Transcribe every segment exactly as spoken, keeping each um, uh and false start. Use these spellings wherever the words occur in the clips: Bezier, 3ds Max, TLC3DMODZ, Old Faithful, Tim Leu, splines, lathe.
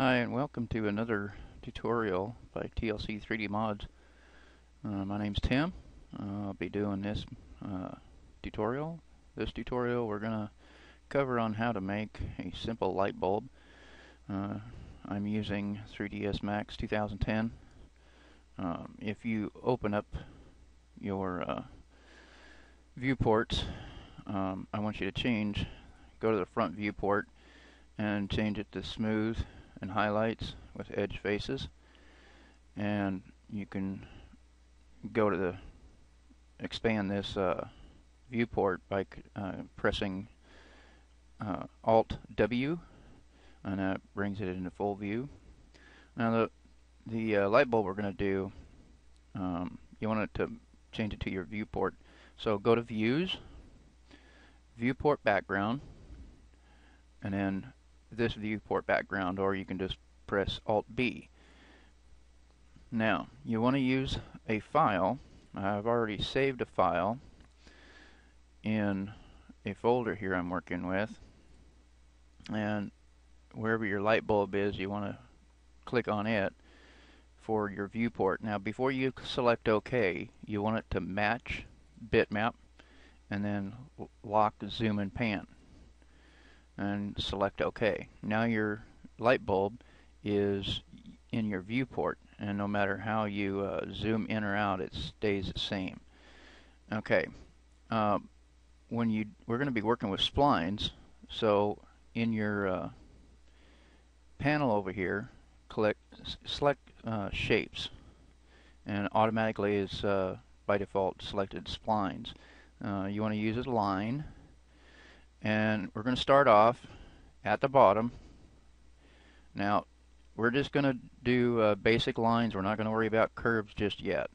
Hi, and welcome to another tutorial by T L C three D M O D Z. Uh, my name's Tim. Uh, I'll be doing this uh, tutorial. This tutorial we're going to cover on how to make a simple light bulb. Uh, I'm using three D S Max two thousand ten. Um, if you open up your uh, viewports, um, I want you to change, go to the front viewport and change it to smooth and highlights with edge faces, and you can go to the expand this uh, viewport by uh, pressing uh, Alt W, and that brings it into full view. Now the the uh, light bulb we're going to do, um, you want it to change it to your viewport, so go to Views, Viewport Background, and then this viewport background, or you can just press Alt B. Now you want to use a file. I've already saved a file in a folder here I'm working with, and wherever your light bulb is you want to click on it for your viewport. Now before you select OK, you want it to match bitmap and then lock, zoom and pan, and select OK. Now your light bulb is in your viewport, and no matter how you uh, zoom in or out, it stays the same. Okay, uh, when you we're going to be working with splines, so in your uh, panel over here, click select uh, shapes, and automatically it's uh, by default selected splines. Uh, you want to use a line. And we're going to start off at the bottom. Now we're just going to do uh, basic lines. We're not going to worry about curves just yet.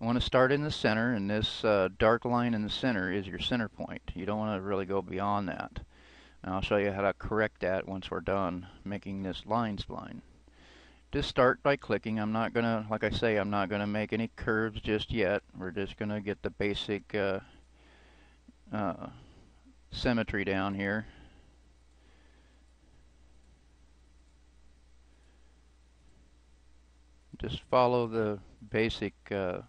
I want to start in the center, and this uh, dark line in the center is your center point. You don't want to really go beyond that. And I'll show you how to correct that once we're done making this line spline. Just start by clicking. I'm not going to, like I say, I'm not going to make any curves just yet. We're just going to get the basic uh, uh, symmetry down here. Just follow the basic uh,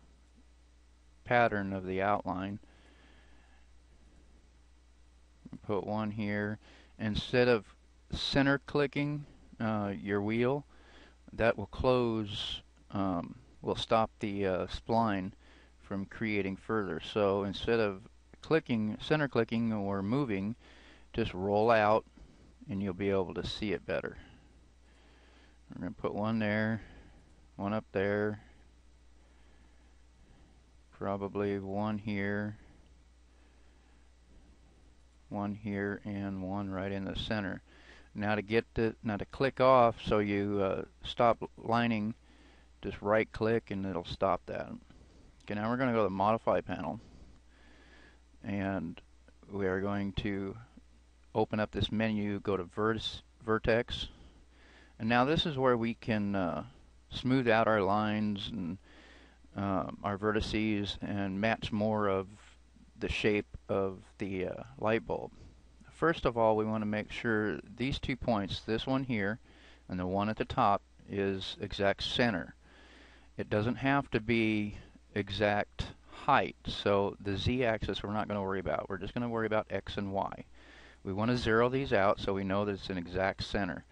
pattern of the outline. Put one here. Instead of center clicking uh, your wheel, that will close, um, will stop the uh, spline from creating further. So instead of clicking, center clicking or moving, just roll out and you'll be able to see it better. We're going to put one there, one up there, probably one here, one here, and one right in the center. Now to get the, now to click off so you uh, stop lining, just right click and it'll stop that. Okay, now we're going to go to the modify panel, and we are going to open up this menu, go to vertex, vertex, and now this is where we can uh, smooth out our lines and uh, our vertices and match more of the shape of the uh, light bulb. First of all, we want to make sure these two points, this one here and the one at the top, is exact center. It doesn't have to be exact height, so the z-axis we're not going to worry about. We're just going to worry about x and y. We want to zero these out so we know that it's an exact center.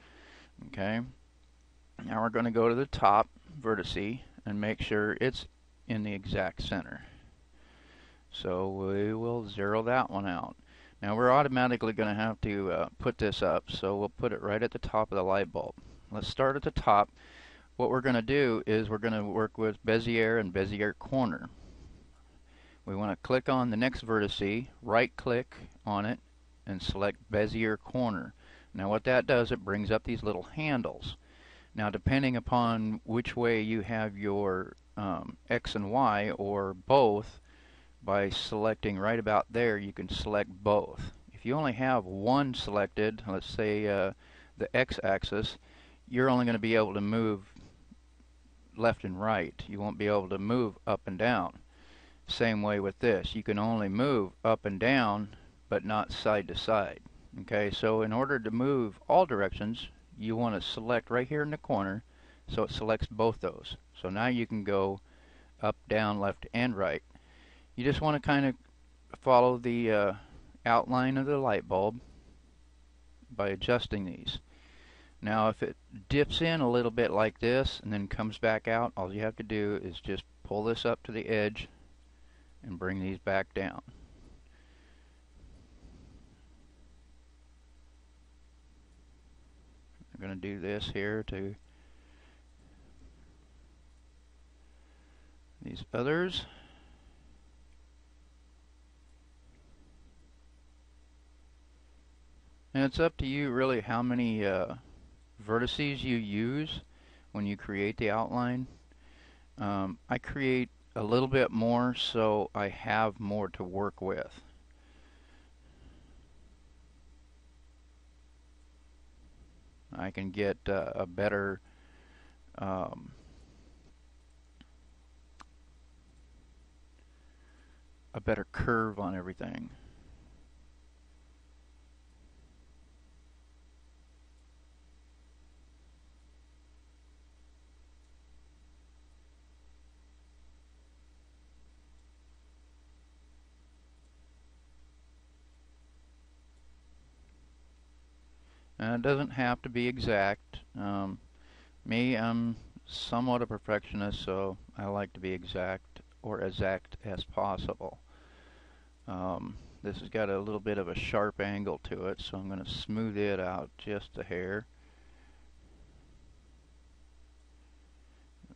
Okay, now we're going to go to the top vertice and make sure it's in the exact center. So we will zero that one out. Now we're automatically going to have to uh, put this up, so we'll put it right at the top of the light bulb. Let's start at the top. What we're going to do is we're going to work with Bezier and Bezier corner. We want to click on the next vertice, right click on it, and select Bezier corner. Now what that does, it brings up these little handles. Now depending upon which way you have your um, X and Y, or both, by selecting right about there you can select both. If you only have one selected, let's say uh, the X axis, you're only going to be able to move left and right. You won't be able to move up and down. Same way with this, you can only move up and down but not side to side. Okay, so in order to move all directions you want to select right here in the corner, so it selects both those. So now you can go up, down, left, and right. You just want to kind of follow the uh, outline of the light bulb by adjusting these. Now if it dips in a little bit like this and then comes back out, all you have to do is just pull this up to the edge and bring these back down. I'm going to do this here to these others. And it's up to you really how many uh, vertices you use when you create the outline. Um, I create a little bit more so I have more to work with. I can get uh, a better um, a better curve on everything. And it doesn't have to be exact. Um, me, I'm somewhat a perfectionist, so I like to be exact or exact as possible. Um, this has got a little bit of a sharp angle to it, so I'm going to smooth it out just a hair.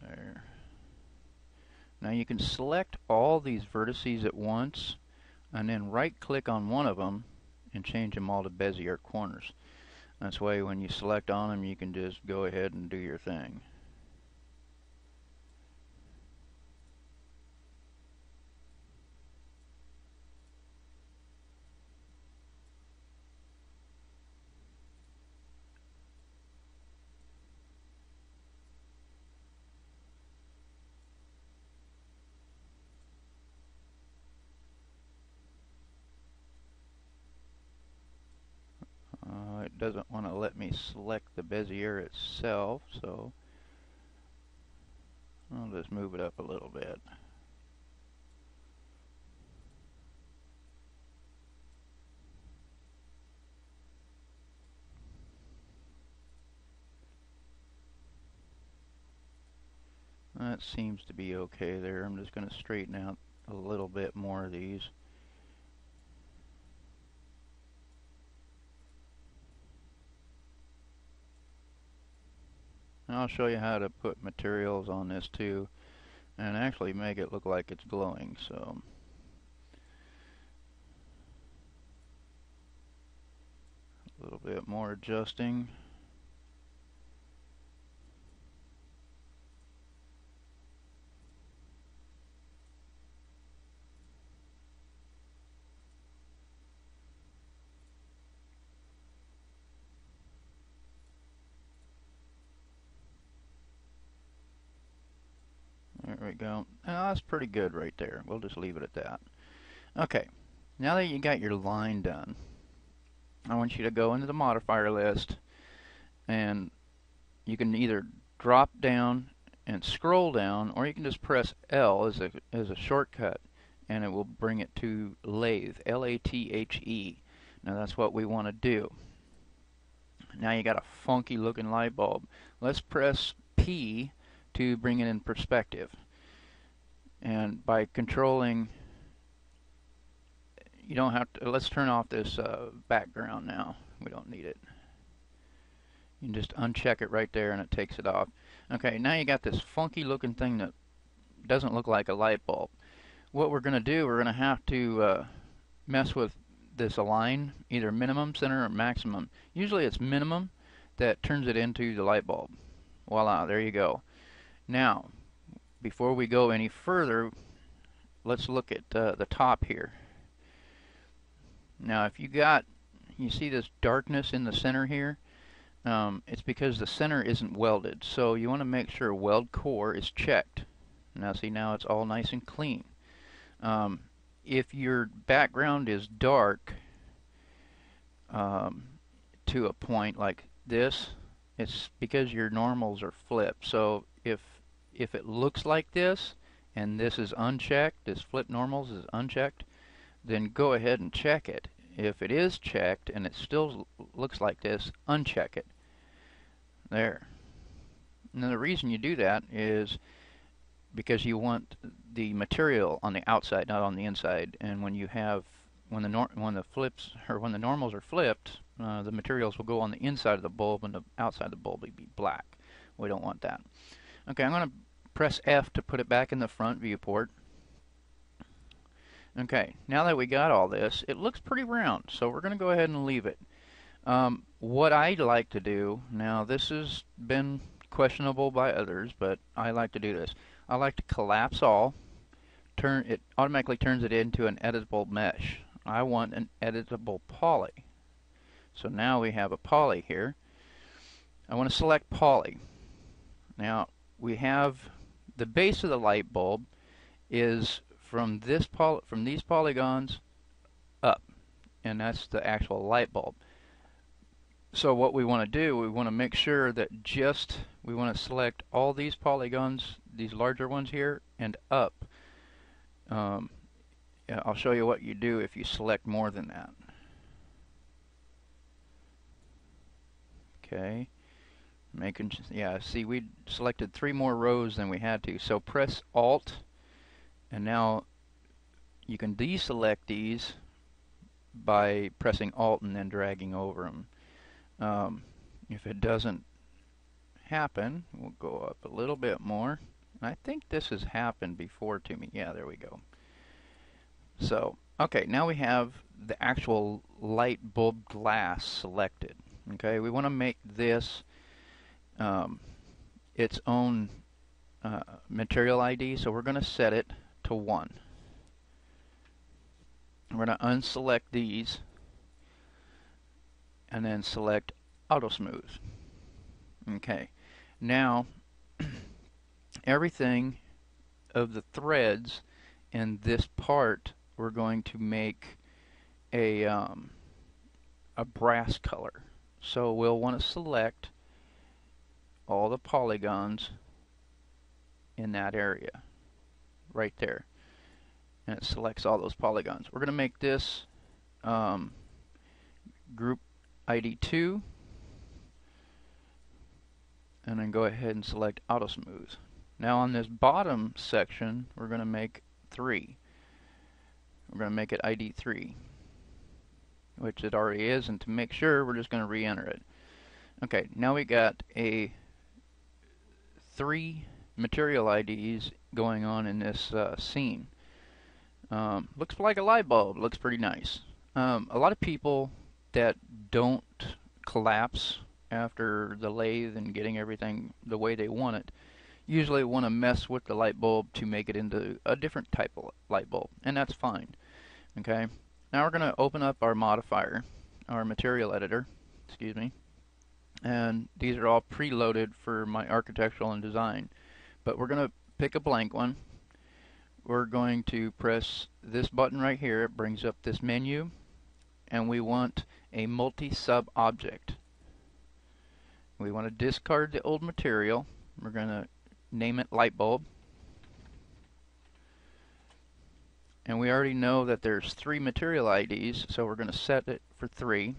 There. Now you can select all these vertices at once, and then right-click on one of them and change them all to Bezier corners. That's why when you select on them, you can just go ahead and do your thing. Doesn't want to let me select the Bezier itself, so I'll just move it up a little bit. That seems to be okay there. I'm just going to straighten out a little bit more of these. And I'll show you how to put materials on this too and actually make it look like it's glowing. So a little bit more adjusting. There we go. Oh, that's pretty good right there. We'll just leave it at that. Okay, now that you got your line done, I want you to go into the modifier list, and you can either drop down and scroll down, or you can just press L as a, as a shortcut, and it will bring it to lathe, L A T H E. Now that's what we want to do. Now you got a funky looking light bulb. Let's press P to bring it in perspective. And by controlling, you don't have to, let's turn off this uh, background now. We don't need it. You can just uncheck it right there and it takes it off. Okay, now you got this funky looking thing that doesn't look like a light bulb. What we're going to do, we're going to have to uh, mess with this align, either minimum, center, or maximum. Usually it's minimum that turns it into the light bulb. Voila, there you go. Now, before we go any further, let's look at uh, the top here. Now if you got, you see this darkness in the center here, um, it's because the center isn't welded, so you want to make sure weld core is checked. Now see, now it's all nice and clean. Um, if your background is dark um, to a point like this, It's because your normals are flipped. So if if it looks like this and this is unchecked, this flip normals is unchecked, then go ahead and check it. If it is checked and it still looks like this, uncheck it. There. Now the reason you do that is because you want the material on the outside, not on the inside. And when you have when the nor when the flips or when the normals are flipped, uh, the materials will go on the inside of the bulb, and the outside of the bulb will be black. We don't want that. Okay, I'm going to press F to put it back in the front viewport. Okay, now that we got all this, it looks pretty round, so we're going to go ahead and leave it. Um, what I like to do now, this has been questionable by others, but I like to do this. I like to collapse all. Turn it automatically turns it into an editable mesh. I want an editable poly. So now we have a poly here. I want to select poly. Now we have the base of the light bulb is from this poly, from these polygons up, and that's the actual light bulb. So what we want to do, we want to make sure that just we want to select all these polygons, these larger ones here, and up. Um, I'll show you what you do if you select more than that. Okay, making yeah. See, we selected three more rows than we had to. So press Alt, and now you can deselect these by pressing Alt and then dragging over them. Um, if it doesn't happen, we'll go up a little bit more. I think this has happened before to me. Yeah, there we go. So, okay, now we have the actual light bulb glass selected. Okay, we want to make this um, its own uh, material I D, so we're going to set it to one. We're going to unselect these and then select Auto Smooth. Okay, now everything of the threads in this part, we're going to make a um, a brass color. So we'll want to select all the polygons in that area, right there, and it selects all those polygons. We're going to make this um, group I D two, and then go ahead and select Auto Smooth. Now on this bottom section, we're going to make three. We're going to make it I D three, which it already is, and to make sure, we're just going to re-enter it. Okay, now we got a three material I Ds going on in this uh, scene. Um, looks like a light bulb. Looks pretty nice. Um, a lot of people that don't collapse after the lathe and getting everything the way they want it usually want to mess with the light bulb to make it into a different type of light bulb, and that's fine. Okay, now we're going to open up our modifier, our material editor, excuse me, and these are all preloaded for my architectural and design, but we're going to pick a blank one. We're going to press this button right here. It brings up this menu, and we want a multi-sub object. We want to discard the old material. We're going to name it light bulb, and we already know that there's three material I Ds, so we're going to set it for three.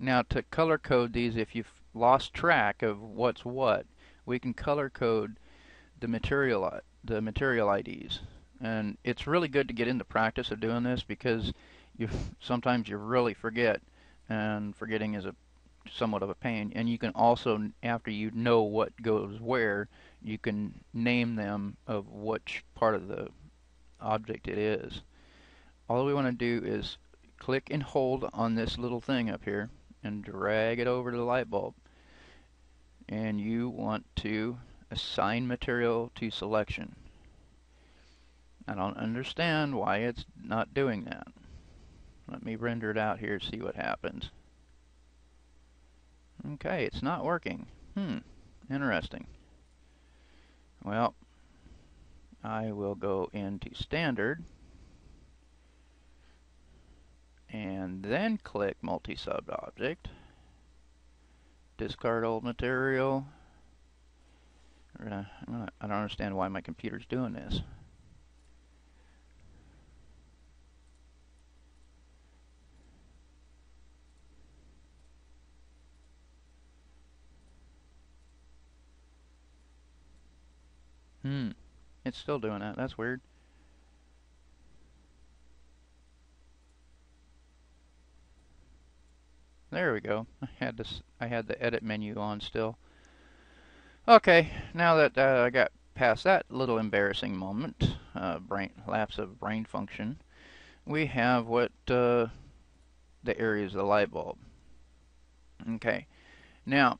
Now to color code these, if you've lost track of what's what, we can color code the material the material I Ds, and it's really good to get into practice of doing this because you sometimes you really forget, and forgetting is a somewhat of a pain. And you can also, after you know what goes where, you can name them of which part of the object it is. All we want to do is click and hold on this little thing up here and drag it over to the light bulb, and you want to assign material to selection. I don't understand why it's not doing that. Let me render it out here, see what happens. Okay, it's not working. Hmm, interesting. Well, I will go into Standard and then click Multi-Sub Object, discard old material. We're gonna, I'm gonna, I don't understand why my computer's doing this. Hmm, it's still doing that. That's weird. There we go. I had this. I had the edit menu on still. Okay, now that uh, I got past that little embarrassing moment, uh, brain lapse of brain function, we have what uh, the area is the light bulb. Okay, now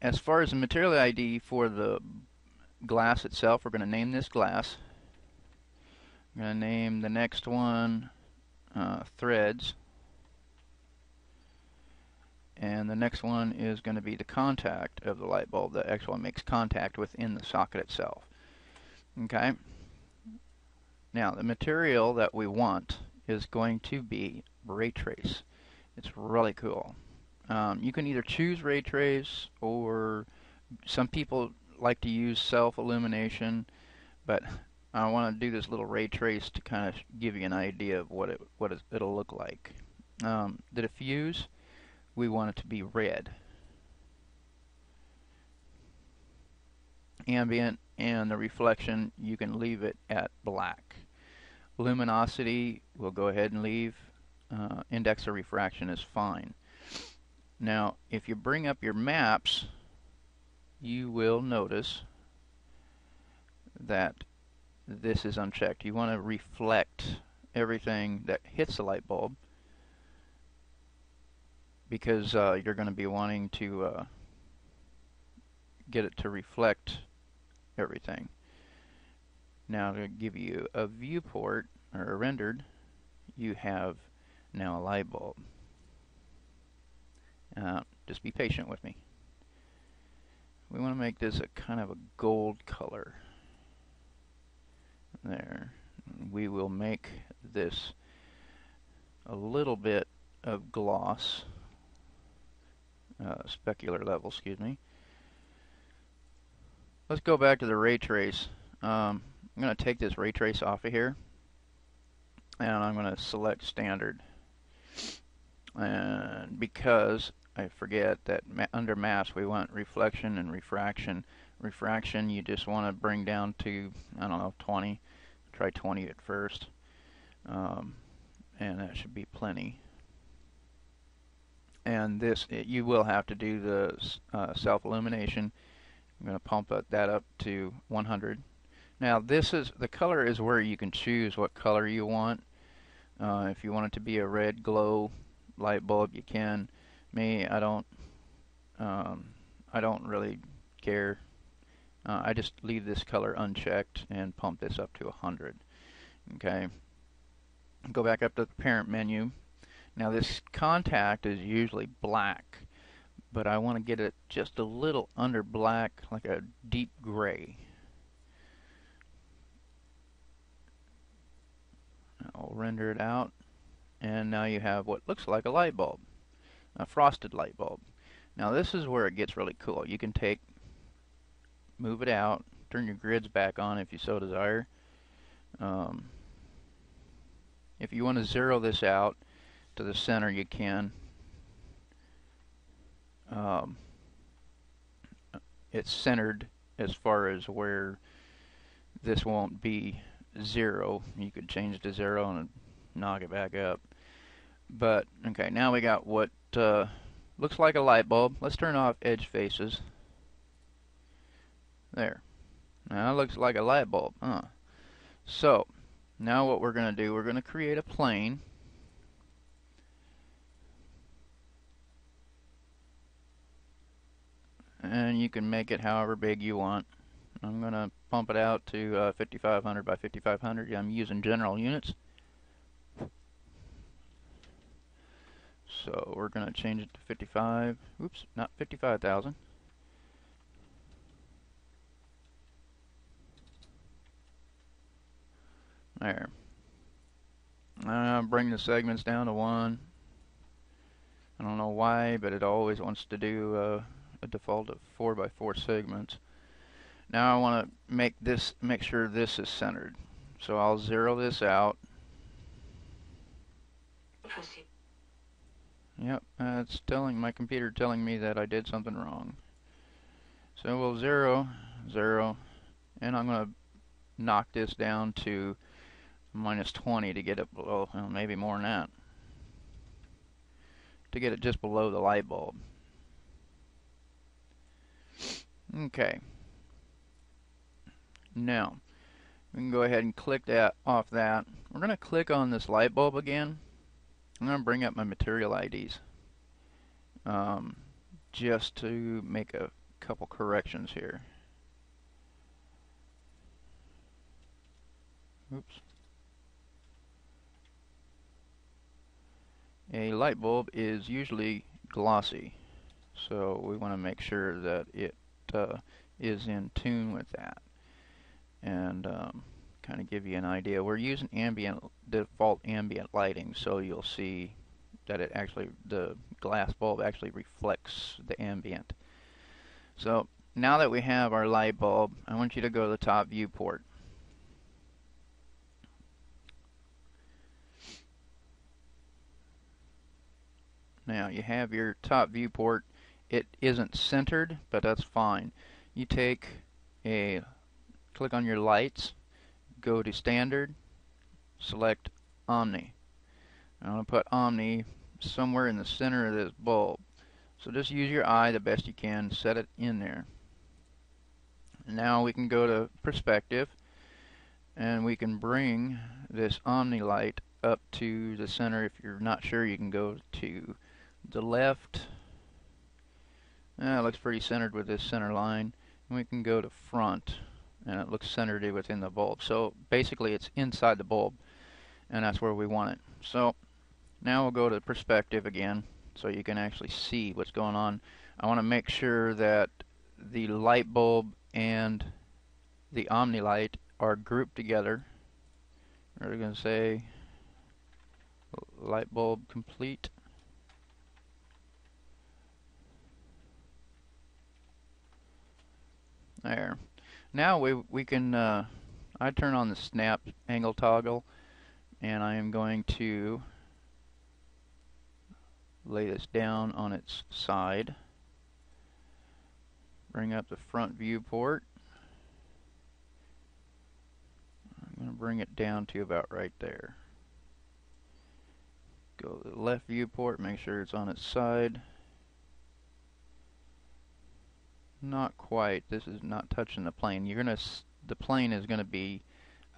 as far as the material I D for the glass itself, we're going to name this glass. I'm going to name the next one uh, threads. And the next one is going to be the contact of the light bulb. The X one makes contact within the socket itself. Okay. Now the material that we want is going to be ray trace. It's really cool. Um, you can either choose ray trace, or some people like to use self-illumination, but I want to do this little ray trace to kind of give you an idea of what it what it'll look like. Um, the diffuse, we want it to be red. Ambient and the reflection, you can leave it at black. Luminosity, we'll go ahead and leave. Uh, index of refraction is fine. Now, if you bring up your maps, you will notice that this is unchecked. You want to reflect everything that hits the light bulb, because uh, you're going to be wanting to uh, get it to reflect everything. Now to give you a viewport or a rendered, you have now a light bulb. Uh, just be patient with me. We want to make this a kind of a gold color. There. We will make this a little bit of gloss. Uh, specular level, excuse me. Let's go back to the ray trace. Um, I'm going to take this ray trace off of here, and I'm going to select standard. And because I forget that ma under maps we want reflection and refraction. Refraction, you just want to bring down to, I don't know, twenty. Try twenty at first, um, and that should be plenty. And this, it, you will have to do the uh, self-illumination. I'm going to pump that up to one hundred. Now this is, the color is where you can choose what color you want. Uh, if you want it to be a red glow light bulb, you can. Me, I don't, um, I don't really care. Uh, I just leave this color unchecked and pump this up to one hundred. Okay. Go back up to the parent menu. Now this contact is usually black, but I want to get it just a little under black, like a deep gray. I'll render it out, and now you have what looks like a light bulb, a frosted light bulb. Now this is where it gets really cool. You can take, move it out, turn your grids back on if you so desire. Um, if you want to zero this out to the center, you can. Um, it's centered as far as where this won't be zero. You could change to zero and knock it back up. But okay, now we got what uh, looks like a light bulb. Let's turn off edge faces. There. Now it looks like a light bulb. Huh. So now what we're going to do, we're going to create a plane. And you can make it however big you want. I'm going to pump it out to uh, fifty-five hundred by fifty-five hundred. I'm using general units. So we're going to change it to fifty-five. Oops, not fifty-five thousand. There. Uh, bring the segments down to one. I don't know why, but it always wants to do... Uh, a default of four by four segments. Now I want to make this, make sure this is centered. So I'll zero this out. Yep, uh, it's telling my computer telling me that I did something wrong. So we'll zero, zero, and I'm going to knock this down to minus twenty to get it below, well, maybe more than that, to get it just below the light bulb. Okay. Now, we can go ahead and click that off that. We're going to click on this light bulb again. I'm going to bring up my material I Ds um, just to make a couple corrections here. Oops. A light bulb is usually glossy, so we want to make sure that it uh, is in tune with that, and um, kind of give you an idea. We're using ambient, default ambient lighting, so you'll see that it actually, the glass bulb actually reflects the ambient. So now that we have our light bulb, I want you to go to the top viewport. Now you have your top viewport. It isn't centered, but that's fine. You take a, click on your lights, go to standard, select Omni. I'm going to put Omni somewhere in the center of this bulb. So just use your eye the best you can, set it in there. Now we can go to perspective, and we can bring this Omni light up to the center. If you're not sure, you can go to the left. That looks pretty centered with this center line. And we can go to front, and it looks centered within the bulb. So basically it's inside the bulb, and that's where we want it. So now we'll go to perspective again, so you can actually see what's going on. I want to make sure that the light bulb and the Omni light are grouped together. We're going to say light bulb complete. There. Now we we can uh, I turn on the snap angle toggle, and I am going to lay this down on its side. Bring up the front viewport. I'm going to bring it down to about right there. Go to the left viewport, make sure it's on its side. Not quite. This is not touching the plane. You're gonna, the plane is going to be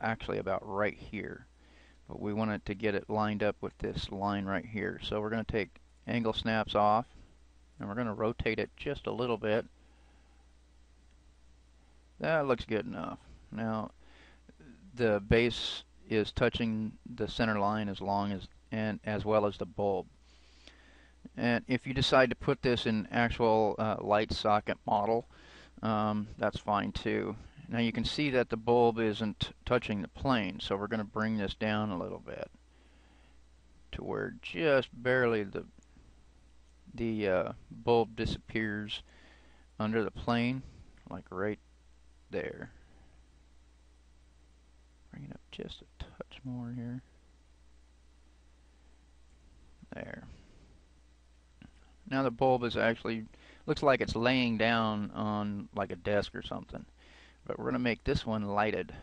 actually about right here. But we want it to get it lined up with this line right here. So we're going to take angle snaps off, and we're going to rotate it just a little bit. That looks good enough. Now the base is touching the center line as long as and as well as the bulb. And if you decide to put this in actual uh, light socket model, um, that's fine too. Now you can see that the bulb isn't touching the plane, so we're going to bring this down a little bit to where just barely the the uh, bulb disappears under the plane, like right there. Bring it up just a touch more here. There. Now the bulb is actually, looks like it's laying down on like a desk or something. But we're going to make this one lighted.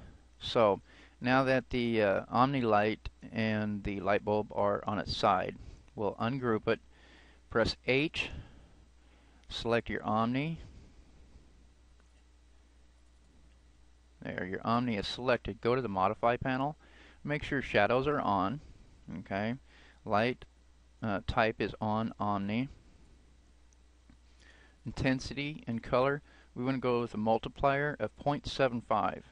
So now that the uh, Omni light and the light bulb are on its side, we'll ungroup it, press H, select your Omni. There, your Omni is selected. Go to the modify panel, make sure shadows are on. Okay, light uh, type is on Omni. Intensity and color, we want to go with a multiplier of zero point seven five.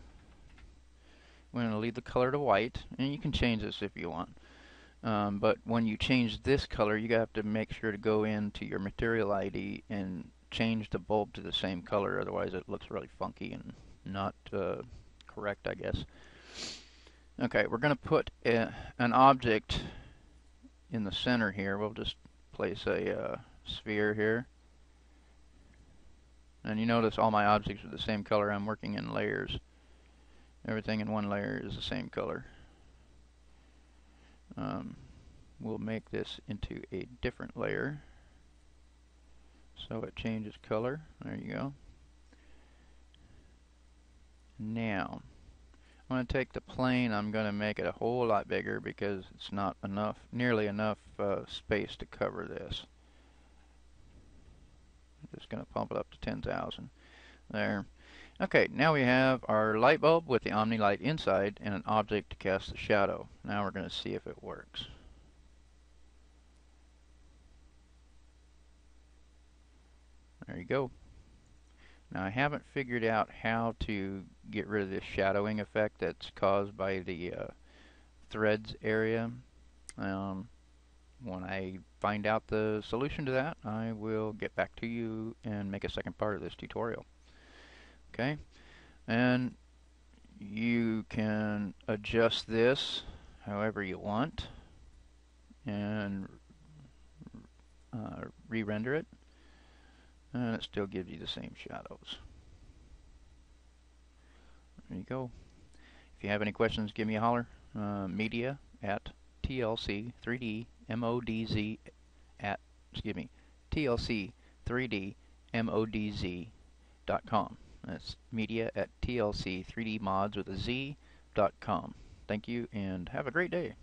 We're going to leave the color to white, and you can change this if you want. Um, but when you change this color, you have to make sure to go into your material I D and change the bulb to the same color, otherwise it looks really funky and not uh, correct, I guess. Okay, we're going to put a, an object in the center here. We'll just place a uh, sphere here. And you notice all my objects are the same color. I'm working in layers. Everything in one layer is the same color. Um, we'll make this into a different layer so it changes color. There you go. Now, I'm going to take the plane. I'm going to make it a whole lot bigger because it's not enough, nearly enough uh, space to cover this. I'm just going to pump it up to ten thousand. There. Okay, now we have our light bulb with the Omni light inside and an object to cast the shadow. Now we're going to see if it works. There you go. Now I haven't figured out how to get rid of this shadowing effect that's caused by the uh, threads area. Um, when I find out the solution to that, I will get back to you and make a second part of this tutorial. Okay, and you can adjust this however you want and uh, re-render it, and it still gives you the same shadows. There you go. If you have any questions, give me a holler. Uh, media at T L C three D M O D Z at excuse me T L C three D M O D Z dot com. That's media at T L C three D mods with a Z dot com. Thank you and have a great day.